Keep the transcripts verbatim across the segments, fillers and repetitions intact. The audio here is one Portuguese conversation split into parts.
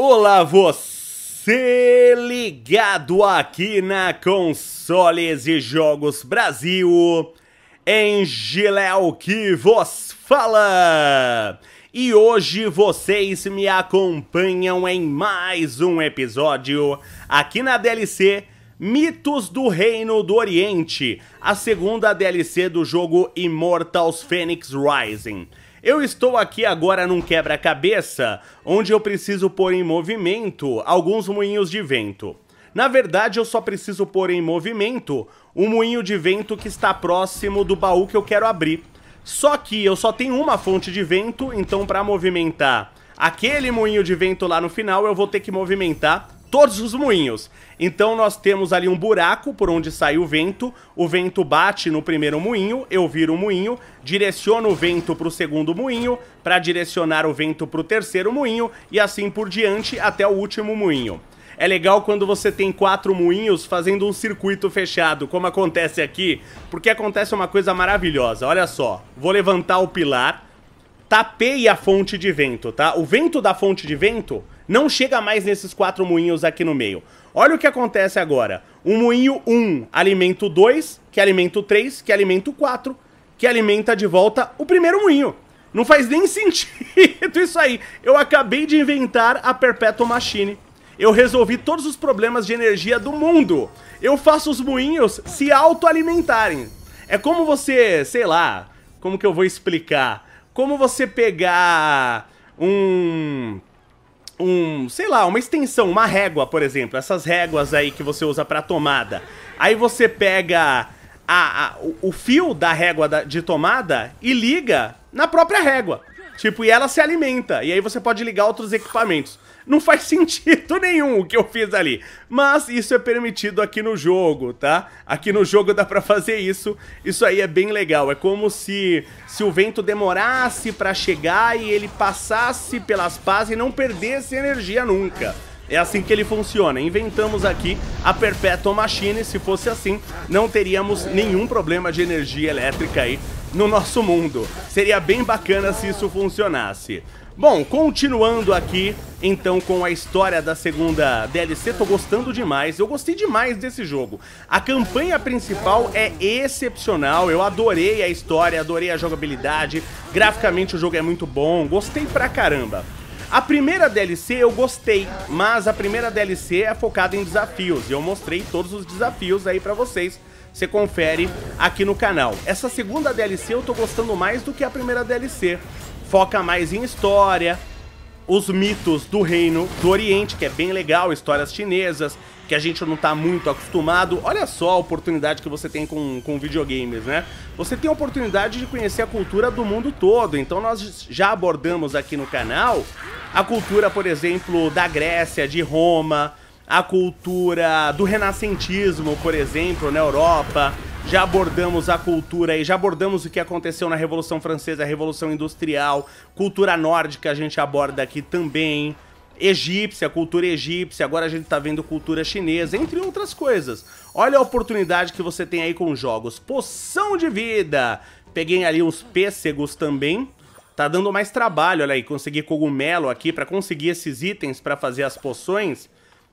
Olá você ligado aqui na Consoles e Jogos Brasil, Eng Leo que vos fala! E hoje vocês me acompanham em mais um episódio aqui na D L C Mitos do Reino do Oriente, a segunda D L C do jogo Immortals Fenyx Rising. Eu estou aqui agora num quebra-cabeça, onde eu preciso pôr em movimento alguns moinhos de vento. Na verdade, eu só preciso pôr em movimento um moinho de vento que está próximo do baú que eu quero abrir. Só que eu só tenho uma fonte de vento, então para movimentar aquele moinho de vento lá no final, eu vou ter que movimentar todos os moinhos. Então nós temos ali um buraco por onde sai o vento, o vento bate no primeiro moinho, eu viro o moinho, direciono o vento para o segundo moinho, para direcionar o vento para o terceiro moinho e assim por diante até o último moinho. É legal quando você tem quatro moinhos fazendo um circuito fechado, como acontece aqui, porque acontece uma coisa maravilhosa, olha só, vou levantar o pilar, tapei a fonte de vento, tá? O vento da fonte de vento não chega mais nesses quatro moinhos aqui no meio. Olha o que acontece agora. O moinho um alimenta o dois, que alimenta o três, que alimenta o quatro, que alimenta de volta o primeiro moinho. Não faz nem sentido isso aí. Eu acabei de inventar a Perpetual Machine. Eu resolvi todos os problemas de energia do mundo. Eu faço os moinhos se autoalimentarem. É como você, sei lá, como que eu vou explicar? Como você pegar um... Um, sei lá, uma extensão, uma régua, por exemplo, essas réguas aí que você usa pra tomada. Aí você pega a, a, o, o fio da régua da, de tomada e liga na própria régua. Tipo, e ela se alimenta, e aí você pode ligar outros equipamentos. Não faz sentido nenhum o que eu fiz ali, mas isso é permitido aqui no jogo, tá? Aqui no jogo dá pra fazer isso, isso aí é bem legal. É como se, se o vento demorasse pra chegar e ele passasse pelas pás e não perdesse energia nunca. É assim que ele funciona. Inventamos aqui a Perpetual Machine. Se fosse assim, não teríamos nenhum problema de energia elétrica aí no nosso mundo. Seria bem bacana se isso funcionasse. Bom, continuando aqui, então, com a história da segunda D L C, tô gostando demais, eu gostei demais desse jogo. A campanha principal é excepcional, eu adorei a história, adorei a jogabilidade, graficamente o jogo é muito bom, gostei pra caramba. A primeira D L C eu gostei, mas a primeira D L C é focada em desafios, e eu mostrei todos os desafios aí pra vocês. Você confere aqui no canal. Essa segunda D L C eu tô gostando mais do que a primeira D L C. Foca mais em história, os mitos do Reino do Oriente, que é bem legal, histórias chinesas, que a gente não tá muito acostumado. Olha só a oportunidade que você tem com, com videogames, né? Você tem a oportunidade de conhecer a cultura do mundo todo, então nós já abordamos aqui no canal a cultura, por exemplo, da Grécia, de Roma, a cultura do renascentismo, por exemplo, na Europa. Já abordamos a cultura e já abordamos o que aconteceu na Revolução Francesa, a Revolução Industrial, cultura nórdica a gente aborda aqui também, egípcia, cultura egípcia, agora a gente tá vendo cultura chinesa, entre outras coisas. Olha a oportunidade que você tem aí com os jogos. Poção de vida! Peguei ali uns pêssegos também, tá dando mais trabalho, olha aí, consegui cogumelo aqui pra conseguir esses itens pra fazer as poções.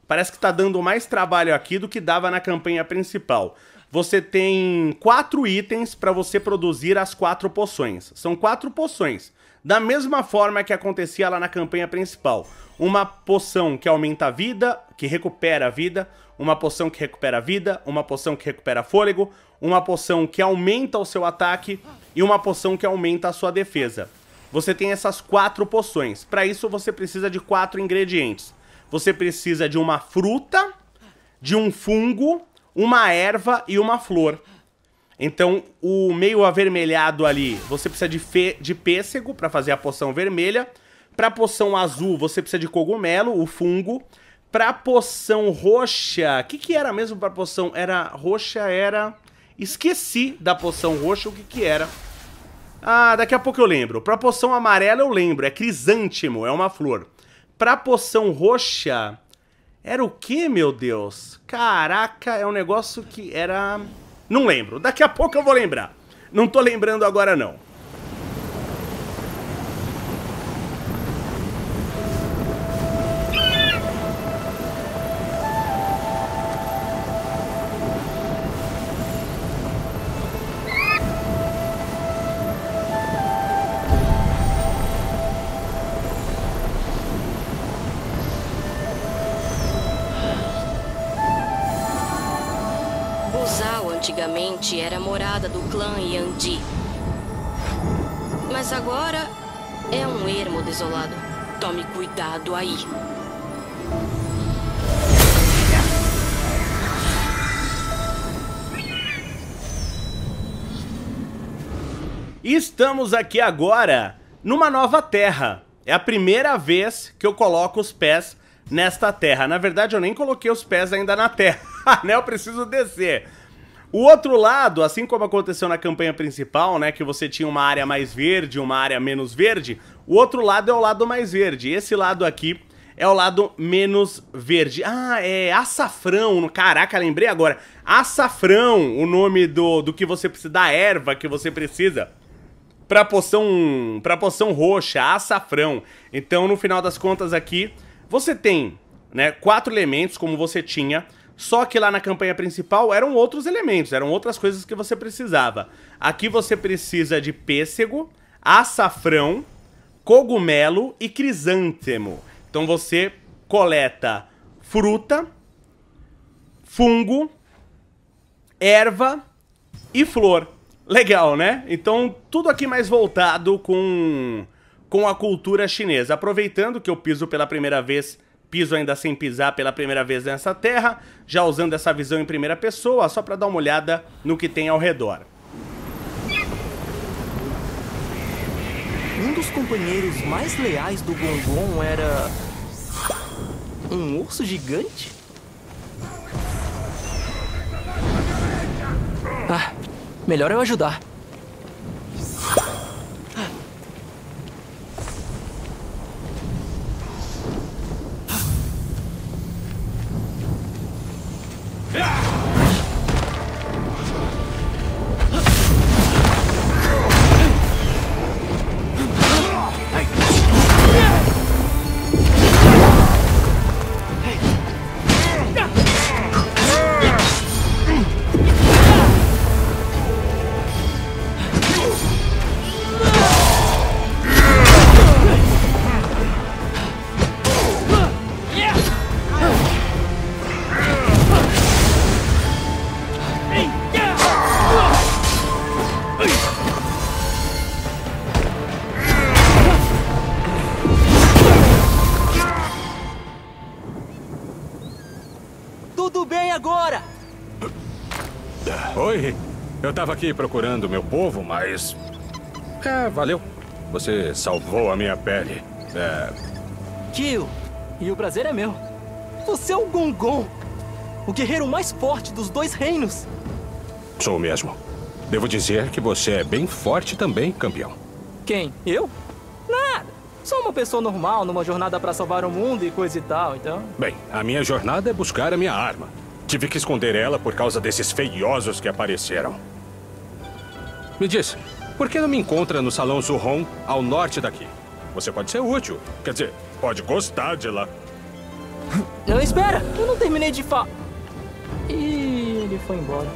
Parece que tá dando mais trabalho aqui do que dava na campanha principal. Você tem quatro itens para você produzir as quatro poções. São quatro poções. Da mesma forma que acontecia lá na campanha principal. Uma poção que aumenta a vida, que recupera a vida. Uma poção que recupera a vida. Uma poção que recupera fôlego. Uma poção que aumenta o seu ataque. E uma poção que aumenta a sua defesa. Você tem essas quatro poções. Para isso você precisa de quatro ingredientes. Você precisa de uma fruta, de um fungo, uma erva e uma flor. Então, o meio avermelhado ali, você precisa de, de pêssego para fazer a poção vermelha. Para a poção azul, você precisa de cogumelo, o fungo. Para a poção roxa, o que, que era mesmo para a poção? Era roxa, era... Esqueci da poção roxa o que, que era. Ah, daqui a pouco eu lembro. Para a poção amarela eu lembro, é crisântimo, é uma flor. Para a poção roxa... Era o que, meu Deus? Caraca, é um negócio que era... Não lembro. Daqui a pouco eu vou lembrar. Não tô lembrando agora, não. Zhao antigamente era morada do clã Yandi. Mas agora é um ermo desolado. Tome cuidado aí. Estamos aqui agora numa nova terra. É a primeira vez que eu coloco os pés nesta terra. Na verdade, eu nem coloquei os pés ainda na terra, né? Eu preciso descer. O outro lado, assim como aconteceu na campanha principal, né? Que você tinha uma área mais verde, uma área menos verde. O outro lado é o lado mais verde. Esse lado aqui é o lado menos verde. Ah, é açafrão. Caraca, lembrei agora. Açafrão, o nome do, do que você precisa, da erva que você precisa pra poção, pra poção roxa, açafrão. Então, no final das contas aqui, você tem, né, quatro elementos, como você tinha. Só que lá na campanha principal eram outros elementos, eram outras coisas que você precisava. Aqui você precisa de pêssego, açafrão, cogumelo e crisântemo. Então você coleta fruta, fungo, erva e flor. Legal, né? Então, tudo aqui mais voltado com, com a cultura chinesa. Aproveitando que eu piso pela primeira vez, piso ainda sem pisar pela primeira vez nessa terra, já usando essa visão em primeira pessoa, só para dar uma olhada no que tem ao redor. Um dos companheiros mais leais do Gonggong era um urso gigante? Ah... Melhor eu ajudar. Eu tava aqui procurando meu povo, mas... É, valeu. Você salvou a minha pele. É... Kill, e o prazer é meu. Você é o Gonggong, o guerreiro mais forte dos dois reinos. Sou mesmo. Devo dizer que você é bem forte também, campeão. Quem? Eu? Nada. Sou uma pessoa normal numa jornada pra salvar o mundo e coisa e tal, então... Bem, a minha jornada é buscar a minha arma. Tive que esconder ela por causa desses feiosos que apareceram. Me diz, por que não me encontra no Salão Zuhong, ao norte daqui? Você pode ser útil. Quer dizer, pode gostar de lá. Não, espera! Eu não terminei de falar. E ele foi embora.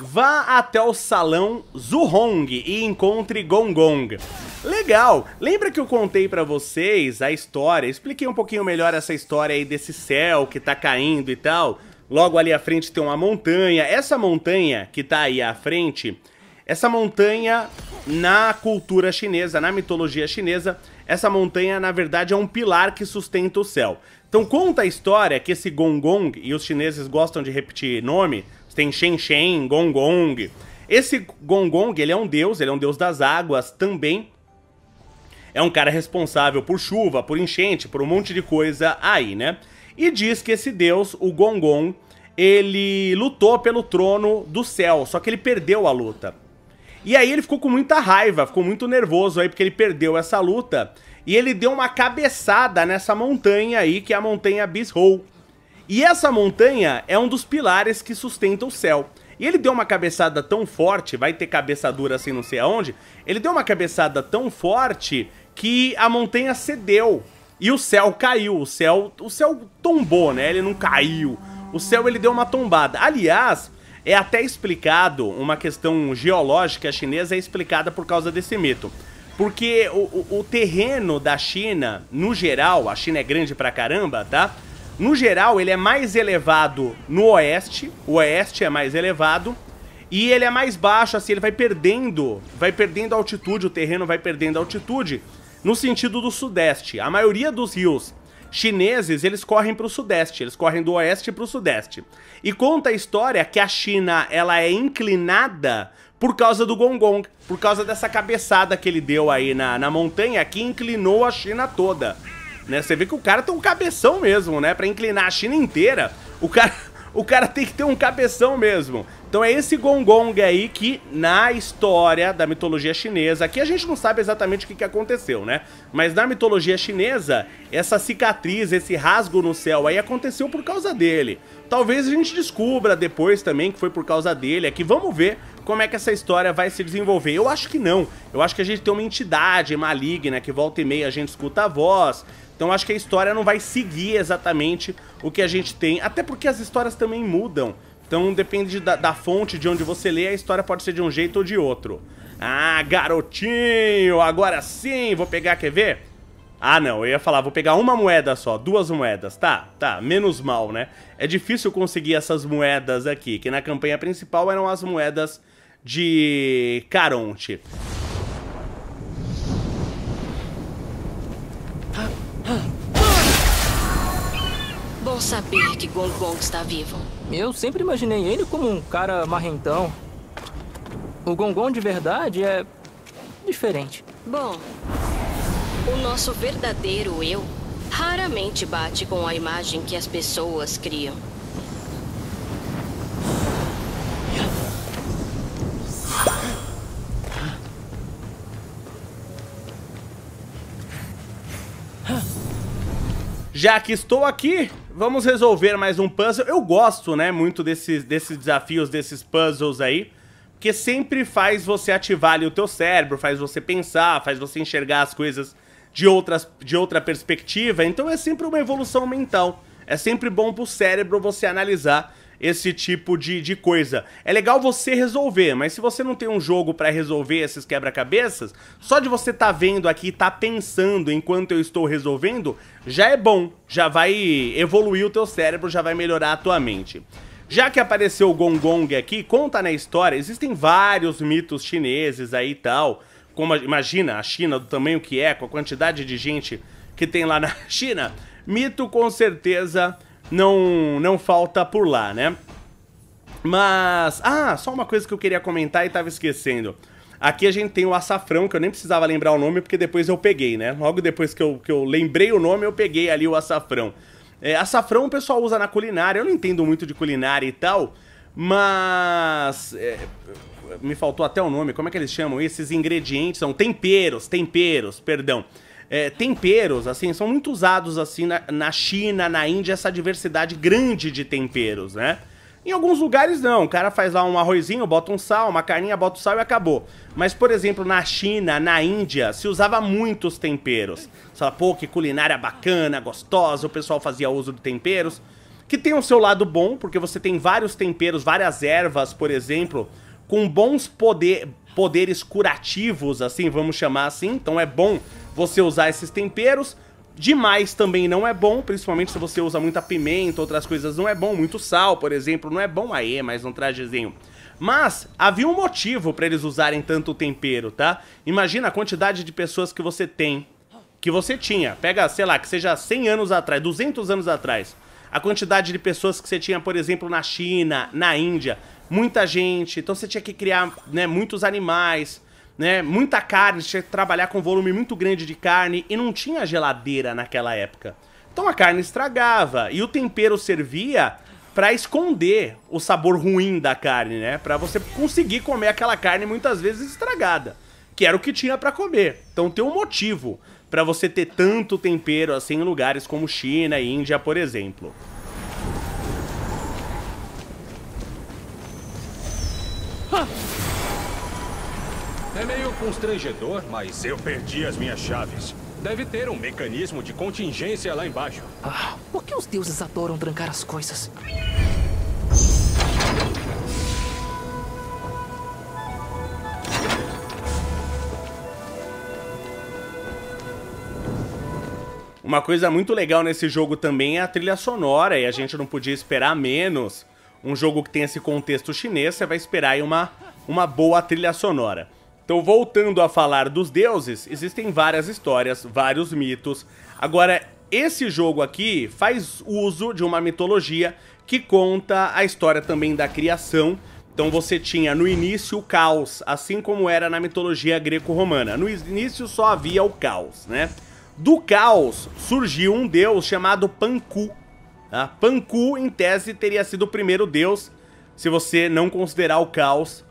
Vá até o Salão Zuhong e encontre Gonggong. Legal! Lembra que eu contei pra vocês a história? Expliquei um pouquinho melhor essa história aí desse céu que tá caindo e tal. Logo ali à frente tem uma montanha. Essa montanha que tá aí à frente, essa montanha na cultura chinesa, na mitologia chinesa, essa montanha na verdade é um pilar que sustenta o céu. Então conta a história que esse Gonggong, e os chineses gostam de repetir nome... Tem Shen Shen, Gonggong. Esse Gonggong, ele é um deus, ele é um deus das águas também. É um cara responsável por chuva, por enchente, por um monte de coisa aí, né? E diz que esse deus, o Gonggong, ele lutou pelo trono do céu, só que ele perdeu a luta. E aí ele ficou com muita raiva, ficou muito nervoso aí porque ele perdeu essa luta. E ele deu uma cabeçada nessa montanha aí, que é a montanha Bishou. E essa montanha é um dos pilares que sustenta o céu. E ele deu uma cabeçada tão forte, vai ter cabeça dura assim não sei aonde, ele deu uma cabeçada tão forte que a montanha cedeu. E o céu caiu, o céu, o céu tombou, né? Ele não caiu. O céu, ele deu uma tombada. Aliás, é até explicado, uma questão geológica chinesa é explicada por causa desse mito. Porque o, o, o terreno da China, no geral, a China é grande pra caramba, tá? No geral, ele é mais elevado no oeste, o oeste é mais elevado, e ele é mais baixo, assim, ele vai perdendo, vai perdendo altitude, o terreno vai perdendo altitude, no sentido do sudeste. A maioria dos rios chineses, eles correm pro sudeste, eles correm do oeste pro sudeste. E conta a história que a China, ela é inclinada por causa do Gonggong, por causa dessa cabeçada que ele deu aí na, na montanha, que inclinou a China toda. Né? Você vê que o cara tem um cabeção mesmo, né? Pra inclinar a China inteira, o cara, o cara tem que ter um cabeção mesmo. Então é esse Gonggong aí que, na história da mitologia chinesa, aqui a gente não sabe exatamente o que, que aconteceu, né? Mas na mitologia chinesa, essa cicatriz, esse rasgo no céu aí aconteceu por causa dele. Talvez a gente descubra depois também que foi por causa dele. Aqui vamos ver como é que essa história vai se desenvolver. Eu acho que não. Eu acho que a gente tem uma entidade maligna que volta e meia a gente escuta a voz. Então acho que a história não vai seguir exatamente o que a gente tem. Até porque as histórias também mudam. Então depende da, da fonte de onde você lê, a história pode ser de um jeito ou de outro. Ah, garotinho, agora sim, vou pegar, quer ver? Ah não, eu ia falar, vou pegar uma moeda só, duas moedas, tá, tá, menos mal, né? É difícil conseguir essas moedas aqui, que na campanha principal eram as moedas de Caronte. Bom saber que Gonggong está vivo. Eu sempre imaginei ele como um cara marrentão. O Gonggong de verdade é diferente. Bom, o nosso verdadeiro eu raramente bate com a imagem que as pessoas criam. Já que estou aqui, vamos resolver mais um puzzle. Eu gosto, né, muito desses, desses desafios, desses puzzles aí, porque sempre faz você ativar ali o teu cérebro, faz você pensar, faz você enxergar as coisas de, outras, de outra perspectiva. Então é sempre uma evolução mental. É sempre bom pro cérebro você analisar esse tipo de, de coisa. É legal você resolver, mas se você não tem um jogo pra resolver esses quebra-cabeças, só de você tá vendo aqui e tá pensando enquanto eu estou resolvendo, já é bom, já vai evoluir o teu cérebro, já vai melhorar a tua mente. Já que apareceu o Gonggong aqui, conta na história, existem vários mitos chineses aí e tal, como, imagina a China do tamanho que é, com a quantidade de gente que tem lá na China, mito com certeza... Não, não falta por lá, né? Mas... Ah, só uma coisa que eu queria comentar e tava esquecendo. Aqui a gente tem o açafrão, que eu nem precisava lembrar o nome, porque depois eu peguei, né? Logo depois que eu, que eu lembrei o nome, eu peguei ali o açafrão. É, açafrão o pessoal usa na culinária. Eu não entendo muito de culinária e tal, mas... É, me faltou até o nome. Como é que eles chamam isso? Esses ingredientes são temperos, temperos, perdão. É, temperos, assim, são muito usados assim na, na China, na Índia, essa diversidade grande de temperos, né? Em alguns lugares não, o cara faz lá um arrozinho, bota um sal, uma carninha, bota o sal e acabou. Mas, por exemplo, na China, na Índia, se usava muitos temperos. Você fala, pô, que culinária bacana, gostosa, o pessoal fazia uso de temperos. Que tem o seu lado bom, porque você tem vários temperos, várias ervas, por exemplo, com bons poder, poderes curativos, assim, vamos chamar assim, então é bom... Você usar esses temperos, demais também não é bom, principalmente se você usa muita pimenta, outras coisas não é bom, muito sal, por exemplo, não é bom, aí é mais um trajezinho. Mas havia um motivo pra eles usarem tanto tempero, tá? Imagina a quantidade de pessoas que você tem, que você tinha, pega, sei lá, que seja cem anos atrás, duzentos anos atrás, a quantidade de pessoas que você tinha, por exemplo, na China, na Índia, muita gente, então você tinha que criar, né, muitos animais... Né, muita carne, tinha que trabalhar com volume muito grande de carne e não tinha geladeira naquela época. Então a carne estragava e o tempero servia pra esconder o sabor ruim da carne, né? Pra você conseguir comer aquela carne muitas vezes estragada, que era o que tinha pra comer. Então tem um motivo pra você ter tanto tempero assim em lugares como China e Índia, por exemplo. É meio constrangedor, mas eu perdi as minhas chaves. Deve ter um mecanismo de contingência lá embaixo. Ah, por que os deuses adoram trancar as coisas? Uma coisa muito legal nesse jogo também é a trilha sonora, e a gente não podia esperar menos. Um jogo que tem esse contexto chinês, você vai esperar aí uma, uma boa trilha sonora. Então, voltando a falar dos deuses, existem várias histórias, vários mitos. Agora, esse jogo aqui faz uso de uma mitologia que conta a história também da criação. Então você tinha no início o caos, assim como era na mitologia greco-romana. No início só havia o caos, né? Do caos surgiu um deus chamado Pangu. Tá? Pangu, em tese, teria sido o primeiro deus, se você não considerar o caos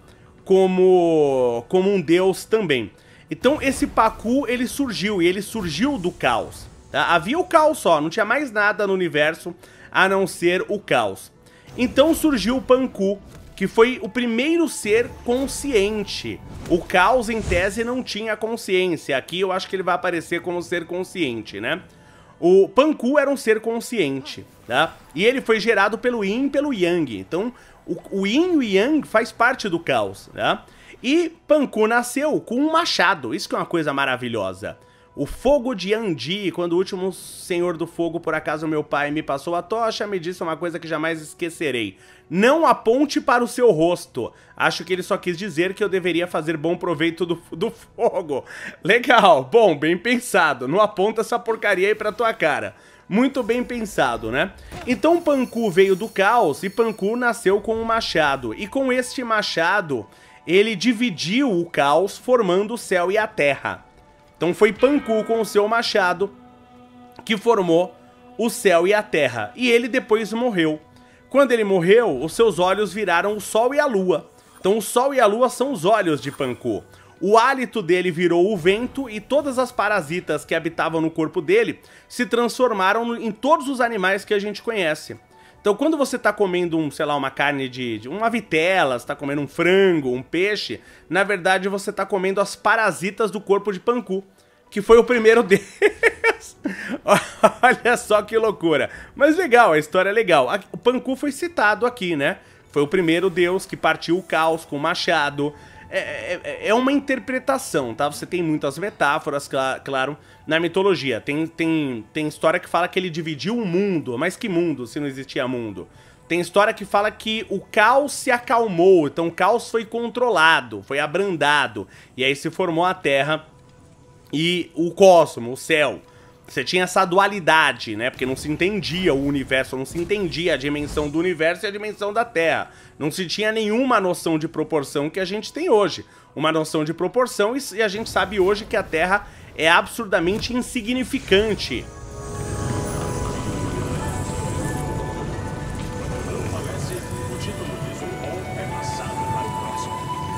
como, como um deus também. Então esse Pangu, ele surgiu, e ele surgiu do caos. Tá? Havia o caos só, não tinha mais nada no universo a não ser o caos. Então surgiu o Pangu, que foi o primeiro ser consciente. O caos, em tese, não tinha consciência. Aqui eu acho que ele vai aparecer como ser consciente, né? O Pangu era um ser consciente, tá? E ele foi gerado pelo Yin e pelo Yang. Então, o, o Yin e o Yang faz parte do caos, tá? E Pangu nasceu com um machado. Isso que é uma coisa maravilhosa. O fogo de Yandi, quando o último senhor do fogo, por acaso meu pai, me passou a tocha, me disse uma coisa que jamais esquecerei. Não aponte para o seu rosto. Acho que ele só quis dizer que eu deveria fazer bom proveito do, do fogo. Legal, bom, bem pensado. Não aponta essa porcaria aí pra tua cara. Muito bem pensado, né? Então Pangu veio do caos e Pangu nasceu com um machado. E com este machado, ele dividiu o caos, formando o céu e a terra. Então foi Pangu com o seu machado que formou o céu e a terra. E ele depois morreu. Quando ele morreu, os seus olhos viraram o sol e a lua. Então o sol e a lua são os olhos de Pangu. O hálito dele virou o vento e todas as parasitas que habitavam no corpo dele se transformaram em todos os animais que a gente conhece. Então quando você está comendo, um, sei lá, uma carne de, de uma vitela, está comendo um frango, um peixe, na verdade você está comendo as parasitas do corpo de Pangu, que foi o primeiro deles. Olha só que loucura. Mas legal, a história é legal. O Pangu foi citado aqui, né? Foi o primeiro deus que partiu o caos com o machado. É, é, é uma interpretação, tá? Você tem muitas metáforas, cl- claro, na mitologia. Tem, tem, tem história que fala que ele dividiu o mundo, mas que mundo, se não existia mundo? Tem história que fala que o caos se acalmou, então o caos foi controlado, foi abrandado. E aí se formou a Terra e o cosmo, o céu. Você tinha essa dualidade, né? Porque não se entendia o universo, não se entendia a dimensão do universo e a dimensão da Terra. Não se tinha nenhuma noção de proporção que a gente tem hoje. Uma noção de proporção, e a gente sabe hoje que a Terra é absurdamente insignificante.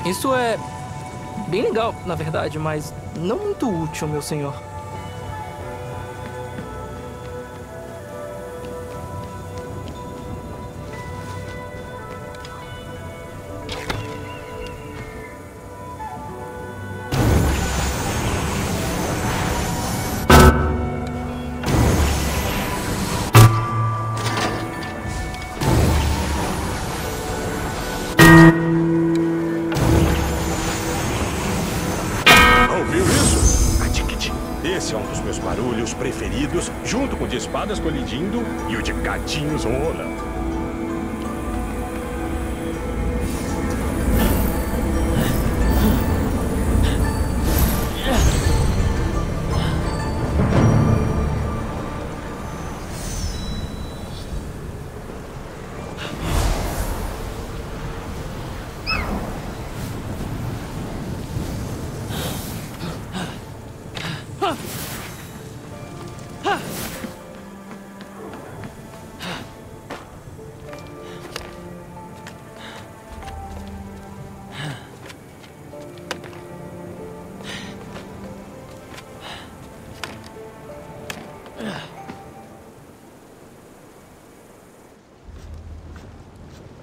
Isso é bem legal, na verdade, mas não muito útil, meu senhor. Preferidos, junto com o de espadas colidindo e o de gatinhos rolando.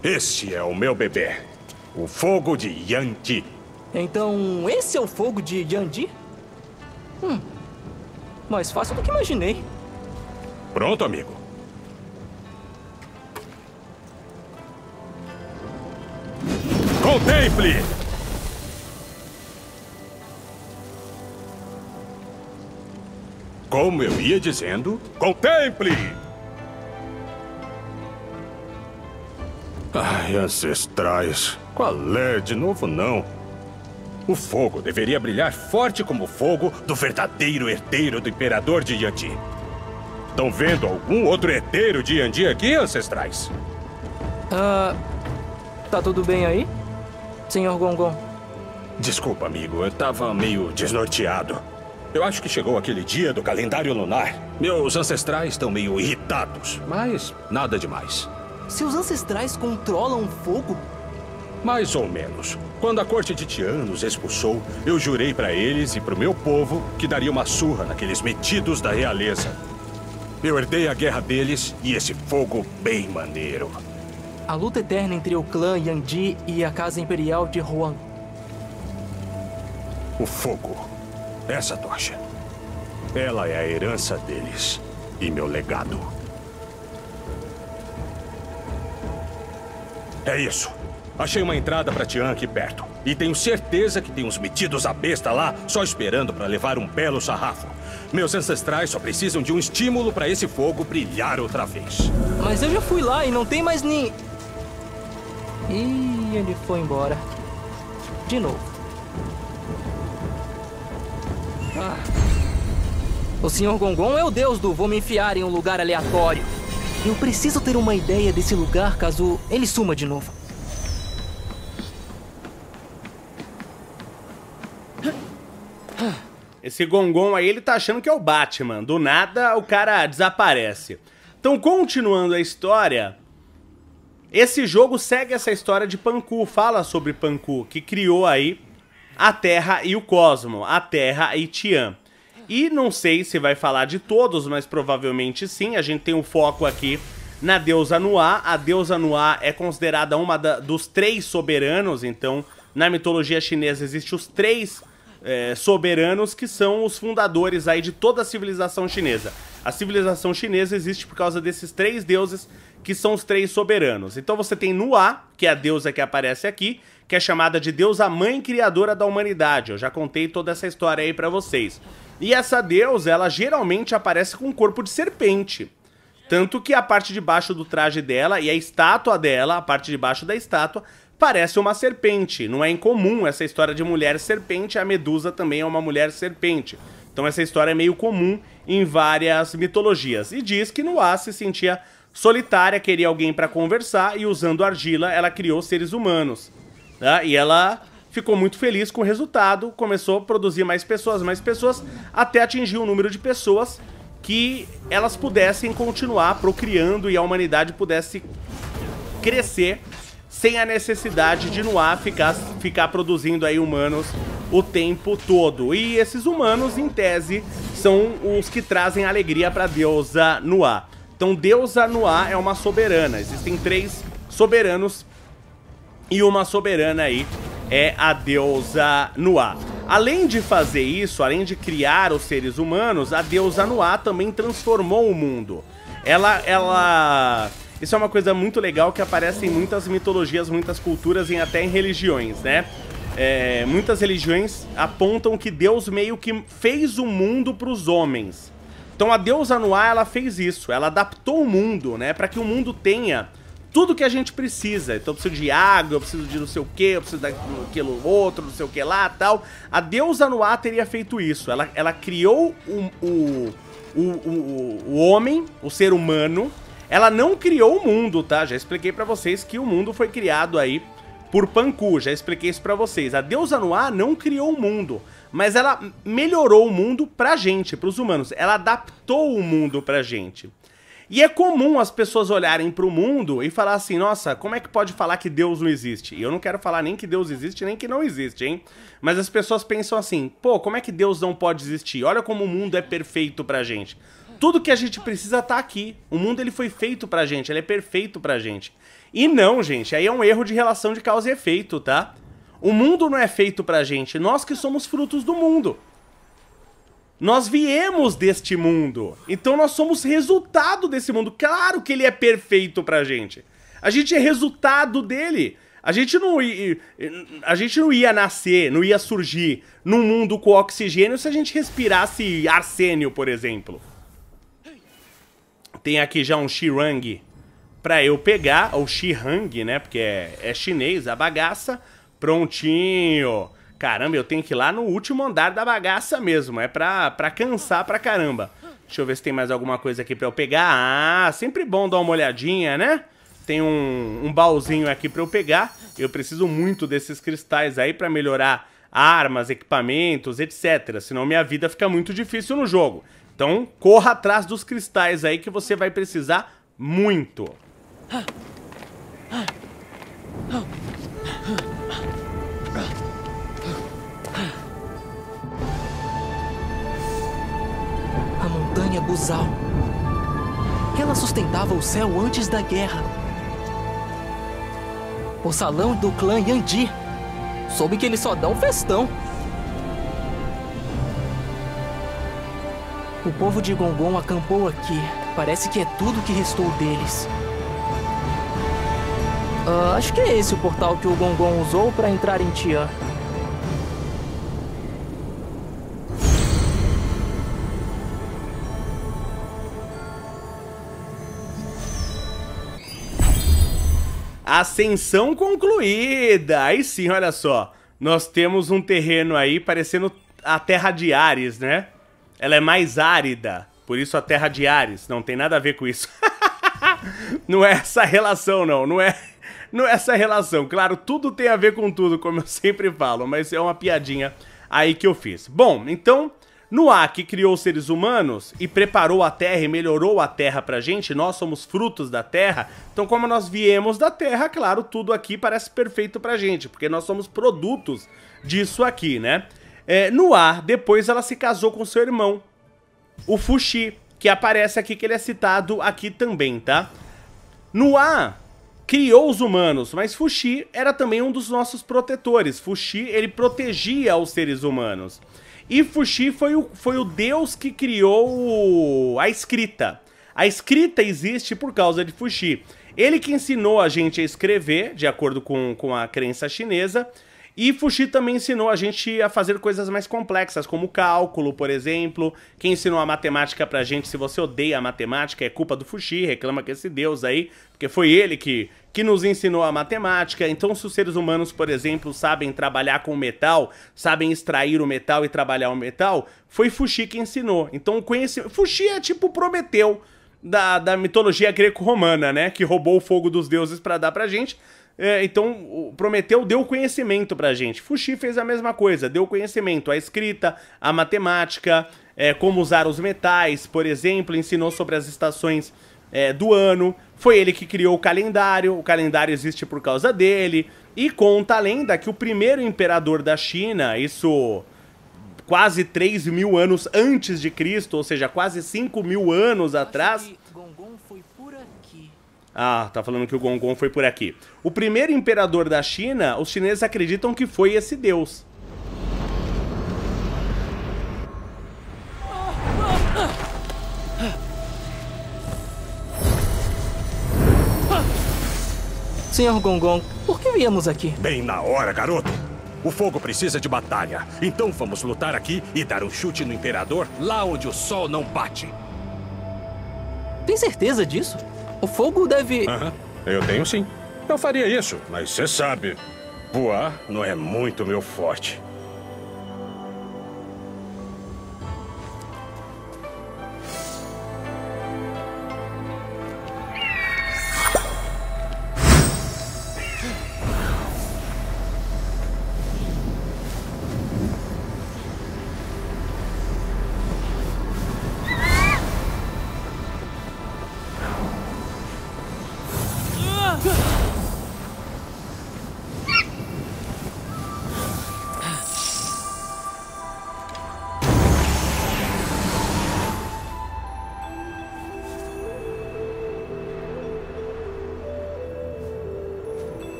Esse é o meu bebê, o fogo de Yandi. Então, esse é o fogo de Yandi? Hum, Mais fácil do que imaginei. Pronto, amigo. Contemple! Como eu ia dizendo, contemple! Ai, ancestrais. Qual é? De novo não. O fogo deveria brilhar forte como o fogo do verdadeiro herdeiro do imperador de Yandi. Estão vendo algum outro herdeiro de Yandi aqui, ancestrais? Ah... Tá tudo bem aí, senhor Gonggong? Desculpa, amigo. Eu tava meio desnorteado. Eu acho que chegou aquele dia do calendário lunar. Meus ancestrais estão meio irritados, mas nada demais. Seus ancestrais controlam o fogo? Mais ou menos. Quando a corte de Tian nos expulsou, eu jurei pra eles e pro meu povo que daria uma surra naqueles metidos da realeza. Eu herdei a guerra deles e esse fogo bem maneiro. A luta eterna entre o clã Yandi e a casa imperial de Huang. O fogo. Essa tocha. Ela é a herança deles e meu legado. É isso. Achei uma entrada pra Tian aqui perto. E tenho certeza que tem uns metidos à besta lá, só esperando pra levar um belo sarrafo. Meus ancestrais só precisam de um estímulo pra esse fogo brilhar outra vez. Mas eu já fui lá e não tem mais nem... Ih, ele foi embora. De novo. Ah. O senhor Gonggong é o deus do vou me enfiar em um lugar aleatório. Eu preciso ter uma ideia desse lugar caso ele suma de novo. Esse Gonggong aí, ele tá achando que é o Batman. Do nada, o cara desaparece. Então, continuando a história, esse jogo segue essa história de Pangu. Fala sobre Pangu, que criou aí a Terra e o Cosmo, a Terra e Tian. E não sei se vai falar de todos, mas provavelmente sim. A gente tem um foco aqui na deusa Nuwa. A deusa Nuwa é considerada uma da, dos três soberanos. Então, na mitologia chinesa, existem os três É, soberanos que são os fundadores aí de toda a civilização chinesa. A civilização chinesa existe por causa desses três deuses que são os três soberanos. Então você tem Nuwa, que é a deusa que aparece aqui, que é chamada de deusa mãe criadora da humanidade. Eu já contei toda essa história aí pra vocês. E essa deusa, ela geralmente aparece com um corpo de serpente. Tanto que a parte de baixo do traje dela e a estátua dela, a parte de baixo da estátua, parece uma serpente. Não é incomum essa história de mulher serpente. A Medusa também é uma mulher serpente. Então essa história é meio comum em várias mitologias. E diz que Nuwa se sentia solitária, queria alguém para conversar, e usando argila ela criou seres humanos, tá? E ela ficou muito feliz com o resultado, começou a produzir mais pessoas, mais pessoas, até atingir um número de pessoas que elas pudessem continuar procriando e a humanidade pudesse crescer sem a necessidade de Nuwa ficar, ficar produzindo aí humanos o tempo todo. E esses humanos, em tese, são os que trazem alegria para a deusa Nuwa. Então, deusa Nuwa é uma soberana. Existem três soberanos e uma soberana aí é a deusa Nuwa. Além de fazer isso, além de criar os seres humanos, a deusa Nuwa também transformou o mundo. Ela... ela... Isso é uma coisa muito legal que aparece em muitas mitologias, muitas culturas e até em religiões, né? É, muitas religiões apontam que Deus meio que fez o mundo para os homens. Então a deusa Nuwa, ela fez isso, ela adaptou o mundo, né? Para que o mundo tenha tudo que a gente precisa. Então eu preciso de água, eu preciso de não sei o que, eu preciso daquilo outro, não sei o que lá, tal. A deusa Nuwa teria feito isso, ela, ela criou o, o, o, o, o homem, o ser humano. Ela não criou o mundo, tá? Já expliquei pra vocês que o mundo foi criado aí por Pangu. Já expliquei isso pra vocês. A deusa Nuwa não criou o mundo, mas ela melhorou o mundo pra gente, pros humanos. Ela adaptou o mundo pra gente. E é comum as pessoas olharem pro mundo e falar assim, nossa, como é que pode falar que Deus não existe? E eu não quero falar nem que Deus existe, nem que não existe, hein? Mas as pessoas pensam assim, pô, como é que Deus não pode existir? Olha como o mundo é perfeito pra gente. Tudo que a gente precisa tá aqui. O mundo, ele foi feito pra gente, ele é perfeito pra gente. E não, gente, aí é um erro de relação de causa e efeito, tá? O mundo não é feito pra gente, nós que somos frutos do mundo. Nós viemos deste mundo, então nós somos resultado desse mundo. Claro que ele é perfeito pra gente. A gente é resultado dele. A gente não ia, a gente não ia nascer, não ia surgir num mundo com oxigênio se a gente respirasse arsênio, por exemplo. Tem aqui já um Xirang pra eu pegar, ou Xirang, né, porque é, é chinês a bagaça. Prontinho. Caramba, eu tenho que ir lá no último andar da bagaça mesmo. É pra, pra cansar pra caramba. Deixa eu ver se tem mais alguma coisa aqui pra eu pegar. Ah, sempre bom dar uma olhadinha, né? Tem um, um baúzinho aqui pra eu pegar. Eu preciso muito desses cristais aí pra melhorar armas, equipamentos, etcétera. Senão minha vida fica muito difícil no jogo. Então corra atrás dos cristais aí que você vai precisar muito. Montanha Buzal. Ela sustentava o céu antes da guerra. O salão do clã Yandi. Soube que eles só dão festão. O povo de Gonggong acampou aqui. Parece que é tudo que restou deles. Uh, acho que é esse o portal que o Gonggong usou para entrar em Tian. Ascensão concluída! Aí sim, olha só. Nós temos um terreno aí parecendo a Terra de Ares, né? Ela é mais árida, por isso a Terra de Ares. Não tem nada a ver com isso. Não é essa relação, não. Não é, não é essa relação. Claro, tudo tem a ver com tudo, como eu sempre falo, mas é uma piadinha aí que eu fiz. Bom, então, Nuwa, que criou os seres humanos e preparou a Terra e melhorou a Terra pra gente, nós somos frutos da Terra, então como nós viemos da Terra, claro, tudo aqui parece perfeito pra gente, porque nós somos produtos disso aqui, né? É, Nuwa, depois ela se casou com seu irmão, o Fuxi, que aparece aqui, que ele é citado aqui também, tá? Nuwa criou os humanos, mas Fuxi era também um dos nossos protetores. Fuxi, ele protegia os seres humanos. E Fuxi foi o, foi o deus que criou a escrita. A escrita existe por causa de Fuxi. Ele que ensinou a gente a escrever, de acordo com, com a crença chinesa. E Fuxi também ensinou a gente a fazer coisas mais complexas, como cálculo, por exemplo. Quem ensinou a matemática pra gente, se você odeia a matemática, é culpa do Fuxi, reclama com esse deus aí, porque foi ele que, que nos ensinou a matemática. Então, se os seres humanos, por exemplo, sabem trabalhar com metal, sabem extrair o metal e trabalhar o metal, foi Fuxi que ensinou. Então, conhecimento... Fuxi é tipo Prometeu da, da mitologia greco-romana, né? Que roubou o fogo dos deuses pra dar pra gente. É, então, o Prometeu deu conhecimento pra gente. Fuxi fez a mesma coisa, deu conhecimento. A escrita, a matemática, é, como usar os metais, por exemplo, ensinou sobre as estações é, do ano. Foi ele que criou o calendário, o calendário existe por causa dele. E conta a lenda que o primeiro imperador da China, isso quase três mil anos antes de Cristo, ou seja, quase cinco mil anos atrás... Ah, tá falando que o Gonggong foi por aqui. O primeiro imperador da China, os chineses acreditam que foi esse deus. Senhor Gonggong, por que viemos aqui? Bem na hora, garoto. O fogo precisa de batalha. Então vamos lutar aqui e dar um chute no imperador lá onde o sol não bate. Tem certeza disso? O fogo deve... Aham, eu tenho sim. Eu faria isso, mas você sabe, voar não é muito meu forte.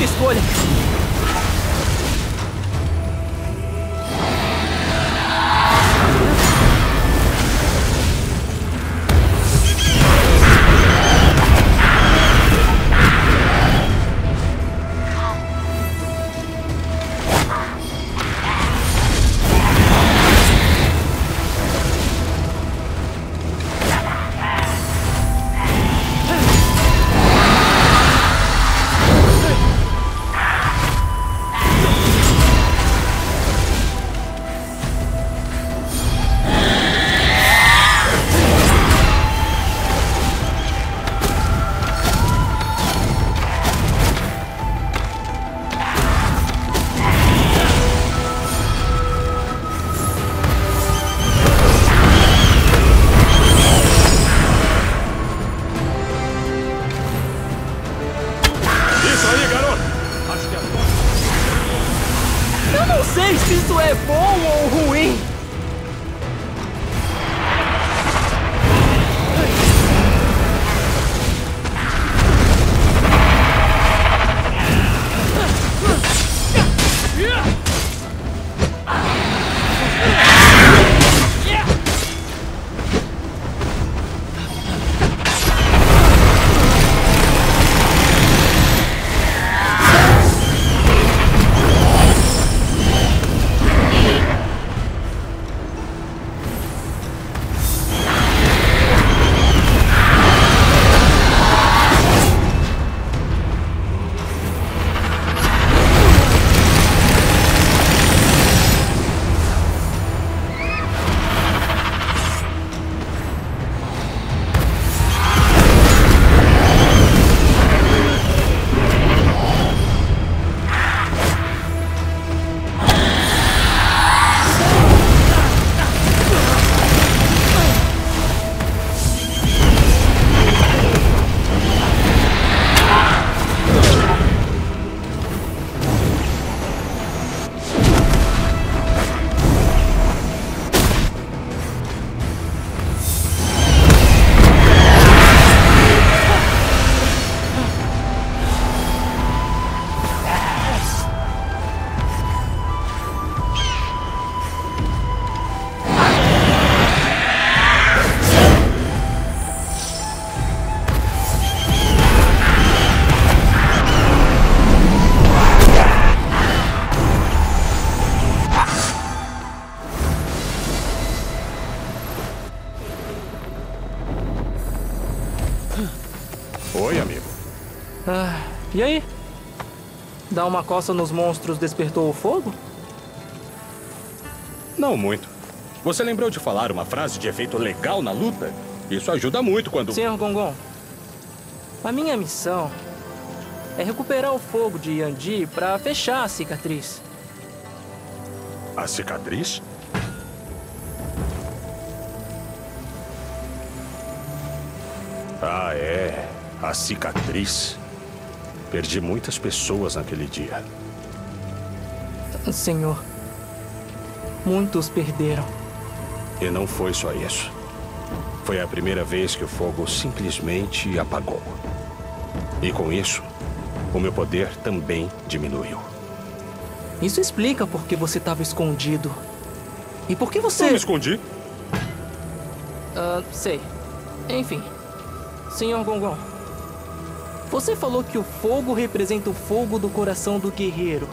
muita escolha. E aí? Dar uma coça nos monstros despertou o fogo? Não muito. Você lembrou de falar uma frase de efeito legal na luta? Isso ajuda muito quando... senhor Gonggong, a minha missão é recuperar o fogo de Yandi para fechar a cicatriz. A cicatriz? Ah, é. A cicatriz... Perdi muitas pessoas naquele dia. Senhor, muitos perderam. E não foi só isso. Foi a primeira vez que o fogo simplesmente apagou. E com isso, o meu poder também diminuiu. Isso explica por que você estava escondido. E por que você... Eu me escondi? Ah, sei. Enfim. Senhor Gonggong, você falou que o fogo representa o fogo do coração do guerreiro.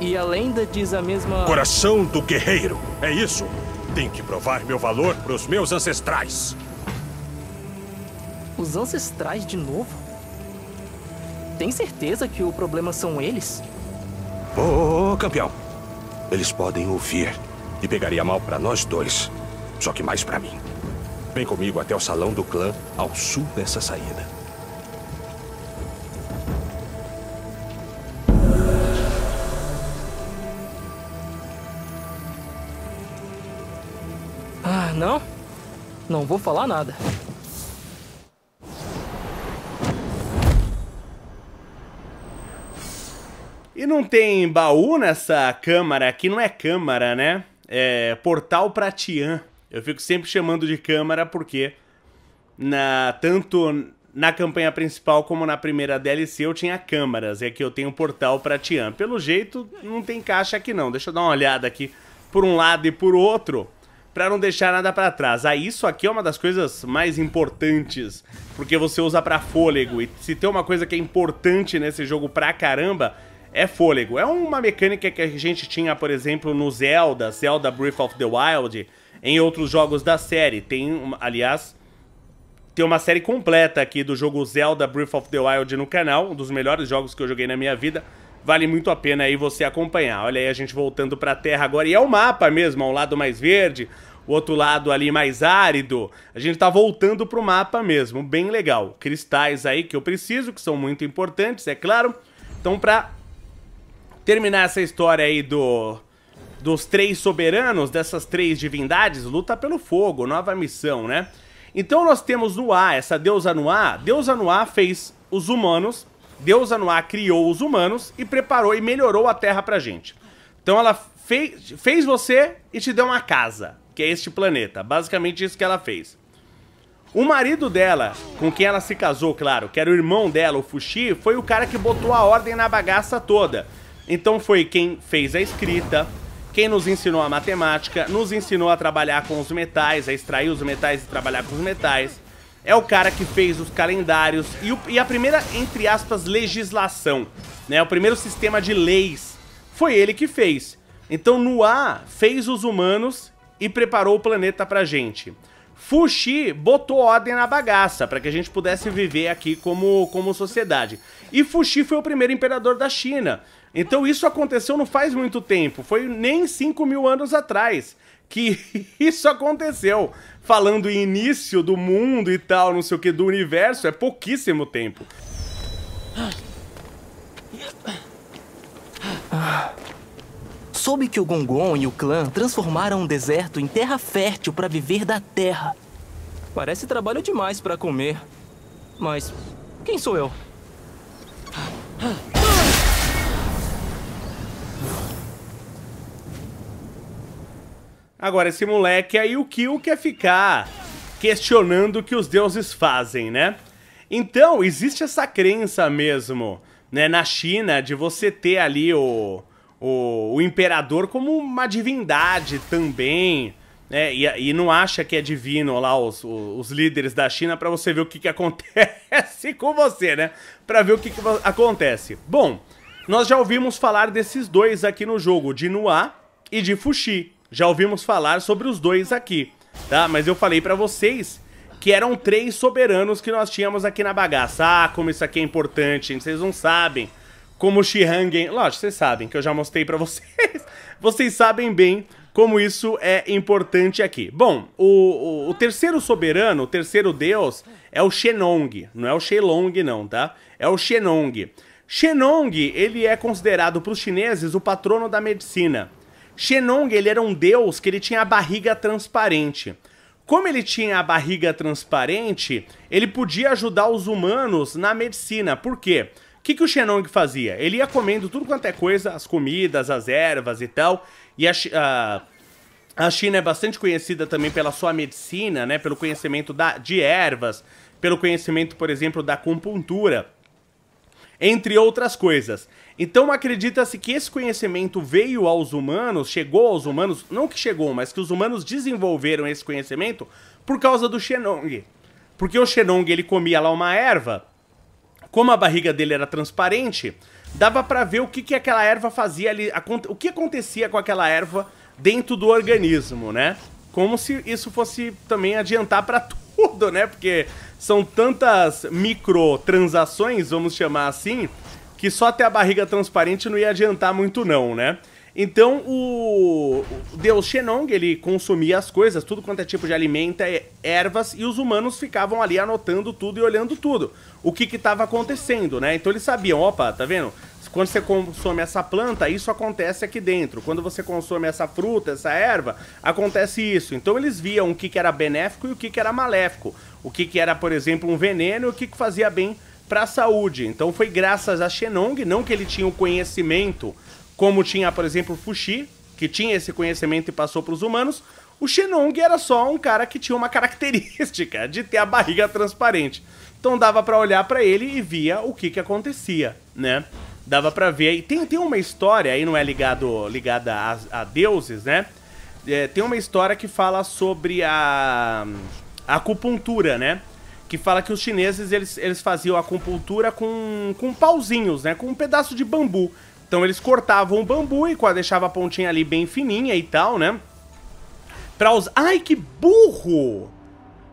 E a lenda diz a mesma... Coração do guerreiro, é isso? Tem que provar meu valor para os meus ancestrais. Os ancestrais de novo? Tem certeza que o problema são eles? Ô, oh, oh, oh, campeão. Eles podem ouvir. E pegaria mal para nós dois. Só que mais para mim. Vem comigo até o salão do clã, ao sul dessa saída. Não? Não vou falar nada. E não tem baú nessa câmara aqui? Não é câmara, né? É portal pra Tian. Eu fico sempre chamando de câmara porque na, tanto Na campanha principal, como na primeira D L C, eu tinha câmaras. E aqui eu tenho um portal pra Tian. Pelo jeito, não tem caixa aqui não. Deixa eu dar uma olhada aqui por um lado e por outro, pra não deixar nada pra trás. Ah, isso aqui é uma das coisas mais importantes, porque você usa pra fôlego. E se tem uma coisa que é importante nesse jogo pra caramba, é fôlego. É uma mecânica que a gente tinha, por exemplo, no Zelda, Zelda Breath of the Wild, em outros jogos da série. Tem, aliás... Tem uma série completa aqui do jogo Zelda Breath of the Wild no canal, um dos melhores jogos que eu joguei na minha vida. Vale muito a pena aí você acompanhar. Olha aí a gente voltando pra terra agora. E é o mapa mesmo, é um lado mais verde, o outro lado ali mais árido. A gente tá voltando pro mapa mesmo, bem legal. Cristais aí que eu preciso, que são muito importantes, é claro. Então pra terminar essa história aí do... dos três soberanos, dessas três divindades, luta pelo fogo, nova missão, né? Então nós temos Nuwa, essa deusa Nuwa. Deusa Nuwa fez os humanos, deusa Nuwa criou os humanos e preparou e melhorou a terra pra gente. Então ela fez, fez você e te deu uma casa, que é este planeta. Basicamente isso que ela fez. O marido dela, com quem ela se casou, claro, que era o irmão dela, o Fuxi, foi o cara que botou a ordem na bagaça toda. Então foi quem fez a escrita, quem nos ensinou a matemática, nos ensinou a trabalhar com os metais, a extrair os metais e trabalhar com os metais. É o cara que fez os calendários e, o, e a primeira, entre aspas, legislação, né? O primeiro sistema de leis foi ele que fez. Então Nuwa fez os humanos e preparou o planeta pra gente. Fuxi botou ordem na bagaça pra que a gente pudesse viver aqui como, como sociedade. E Fuxi foi o primeiro imperador da China. Então isso aconteceu não faz muito tempo, foi nem cinco mil anos atrás que isso aconteceu. Falando em início do mundo e tal, não sei o que, do universo, é pouquíssimo tempo. Ah. Soube que o Gonggong e o clã transformaram um deserto em terra fértil para viver da terra. Parece trabalho demais para comer, mas quem sou eu? Agora, esse moleque aí, o Ku quer ficar questionando o que os deuses fazem, né? Então, existe essa crença mesmo, né, na China, de você ter ali o, o, o imperador como uma divindade também, né? E, e não acha que é divino lá os, os, os líderes da China, pra você ver o que, que acontece com você, né? Pra ver o que, que acontece. Bom, nós já ouvimos falar desses dois aqui no jogo, de Nuwa e de Fuxi. Já ouvimos falar sobre os dois aqui, tá? Mas eu falei pra vocês que eram três soberanos que nós tínhamos aqui na bagaça. Ah, como isso aqui é importante, vocês não sabem. Como o Xirang... Lógico, vocês sabem, que eu já mostrei pra vocês. Vocês sabem bem como isso é importante aqui. Bom, o, o, o terceiro soberano, o terceiro deus, é o Shennong. Não é o Shenlong, não, tá? É o Shennong. Shennong, ele é considerado pros chineses o patrono da medicina. Shennong, ele era um deus que ele tinha a barriga transparente. Como ele tinha a barriga transparente, ele podia ajudar os humanos na medicina. Por quê? O que, que o Shennong fazia? Ele ia comendo tudo quanto é coisa, as comidas, as ervas e tal. E a, a, a China é bastante conhecida também pela sua medicina, né? Pelo conhecimento da, de ervas, pelo conhecimento, por exemplo, da acupuntura, entre outras coisas. Então acredita-se que esse conhecimento veio aos humanos, chegou aos humanos, não que chegou, mas que os humanos desenvolveram esse conhecimento por causa do Shennong. Porque o Shennong, ele comia lá uma erva, como a barriga dele era transparente, dava pra ver o que, que aquela erva fazia ali, o que acontecia com aquela erva dentro do organismo, né? Como se isso fosse também adiantar pra tudo, né? Porque são tantas microtransações, vamos chamar assim, que só até a barriga transparente não ia adiantar muito não, né? Então o deus Shennong, ele consumia as coisas, tudo quanto é tipo de alimento, ervas, e os humanos ficavam ali anotando tudo e olhando tudo, o que que tava acontecendo, né? Então eles sabiam, opa, tá vendo? Quando você consome essa planta, isso acontece aqui dentro. Quando você consome essa fruta, essa erva, acontece isso. Então eles viam o que que era benéfico e o que que era maléfico, o que que era, por exemplo, um veneno e o que que fazia bem pra saúde. Então foi graças a Shennong, não que ele tinha o conhecimento como tinha, por exemplo, Fuxi, que tinha esse conhecimento e passou pros humanos. O Shennong era só um cara que tinha uma característica de ter a barriga transparente. Então dava pra olhar pra ele e via o que que acontecia, né? Dava pra ver. E tem, tem uma história, aí não é ligado, ligada a, a deuses, né? É, tem uma história que fala sobre a, a acupuntura, né? Que fala que os chineses, eles, eles faziam acupuntura com, com pauzinhos, né? Com um pedaço de bambu. Então eles cortavam o bambu e deixavam a pontinha ali bem fininha e tal, né? Pra usar... Ai, que burro!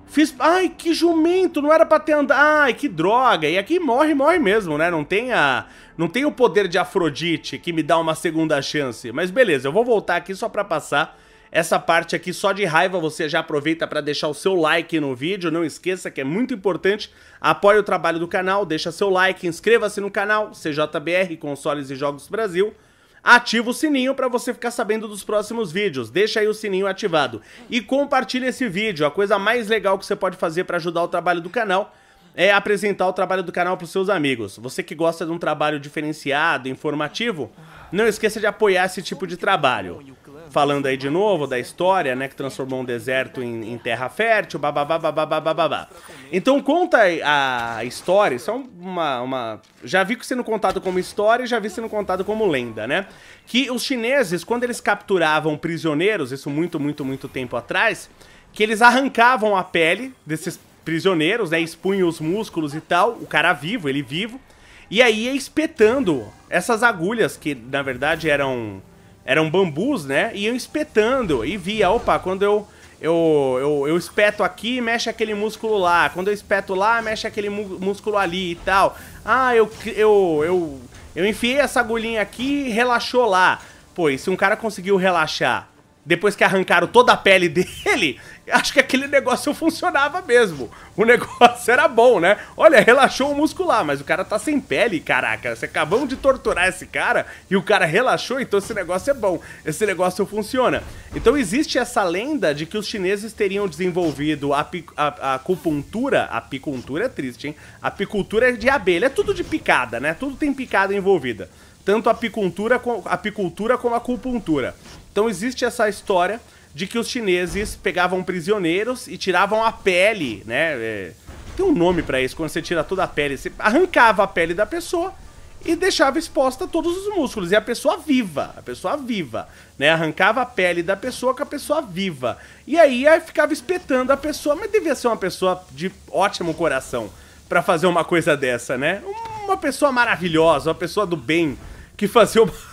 Fiz... Ai, que jumento! Não era pra ter andado... Ai, que droga! E aqui morre, morre mesmo, né? Não tem a... Não tem o poder de Afrodite que me dá uma segunda chance. Mas beleza, eu vou voltar aqui só pra passar essa parte aqui só de raiva. Você já aproveita pra deixar o seu like no vídeo. Não esqueça que é muito importante. Apoie o trabalho do canal, deixa seu like, inscreva-se no canal C J B R, Consoles e Jogos Brasil. Ativa o sininho para você ficar sabendo dos próximos vídeos. Deixa aí o sininho ativado. E compartilha esse vídeo. A coisa mais legal que você pode fazer para ajudar o trabalho do canal é apresentar o trabalho do canal para os seus amigos. Você que gosta de um trabalho diferenciado, informativo, não esqueça de apoiar esse tipo de trabalho. Falando aí de novo da história, né, que transformou um deserto em, em terra fértil, bababá, bababá, bababá. Então conta a história, isso é uma, uma... Já vi sendo contado como história e já vi sendo contado como lenda, né? Que os chineses, quando eles capturavam prisioneiros, isso muito, muito, muito tempo atrás, que eles arrancavam a pele desses prisioneiros, né, expunham os músculos e tal, o cara vivo, ele vivo, e aí ia espetando essas agulhas, que na verdade eram... Eram bambus, né? E iam espetando. E via, opa, quando eu, eu, eu, eu espeto aqui, mexe aquele músculo lá. Quando eu espeto lá, mexe aquele músculo ali e tal. Ah, eu, eu, eu, eu enfiei essa agulhinha aqui e relaxou lá. Pô, e se um cara conseguiu relaxar depois que arrancaram toda a pele dele, acho que aquele negócio funcionava mesmo. O negócio era bom, né? Olha, relaxou o músculo lá, mas o cara tá sem pele, caraca. Você acabou de torturar esse cara e o cara relaxou, então esse negócio é bom. Esse negócio funciona. Então existe essa lenda de que os chineses teriam desenvolvido a, a, a acupuntura. A apicultura é triste, hein? A apicultura é de abelha, é tudo de picada, né? Tudo tem picada envolvida. Tanto a apicultura, a apicultura como a acupuntura. Então existe essa história de que os chineses pegavam prisioneiros e tiravam a pele, né? É, tem um nome pra isso, quando você tira toda a pele. Você arrancava a pele da pessoa e deixava exposta todos os músculos. E a pessoa viva, a pessoa viva, né? Arrancava a pele da pessoa com a pessoa viva. E aí, aí ficava espetando a pessoa, mas devia ser uma pessoa de ótimo coração pra fazer uma coisa dessa, né? Uma pessoa maravilhosa, uma pessoa do bem que fazia uma...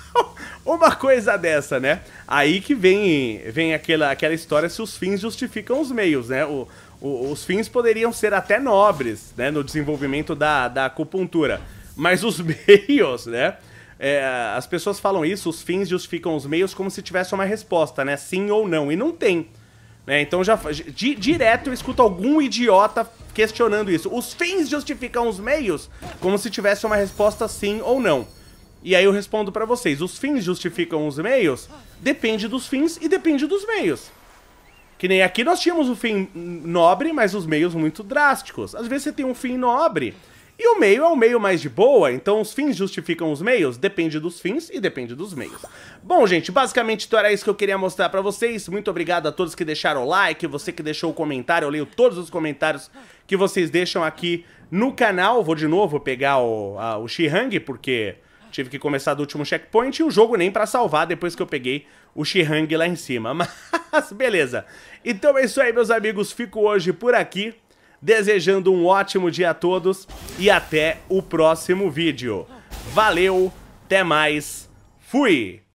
Uma coisa dessa, né? Aí que vem, vem aquela, aquela história se os fins justificam os meios, né? O, o, os fins poderiam ser até nobres, né? No desenvolvimento da, da acupuntura. Mas os meios, né? É, as pessoas falam isso, os fins justificam os meios como se tivesse uma resposta, né? Sim ou não. E não tem. Né? Então já di, direto eu escuto algum idiota questionando isso. Os fins justificam os meios como se tivesse uma resposta sim ou não. E aí eu respondo pra vocês, os fins justificam os meios? Depende dos fins e depende dos meios. Que nem aqui nós tínhamos um fim nobre, mas os meios muito drásticos. Às vezes você tem um fim nobre e o meio é um meio mais de boa, então os fins justificam os meios? Depende dos fins e depende dos meios. Bom, gente, basicamente então era isso que eu queria mostrar pra vocês. Muito obrigado a todos que deixaram o like, você que deixou o comentário, eu leio todos os comentários que vocês deixam aqui no canal. Vou de novo pegar o, a, o Xirang, porque... Tive que começar do último checkpoint e o jogo nem pra salvar depois que eu peguei o Xirang lá em cima. Mas beleza. Então é isso aí, meus amigos. Fico hoje por aqui. Desejando um ótimo dia a todos. E até o próximo vídeo. Valeu. Até mais. Fui.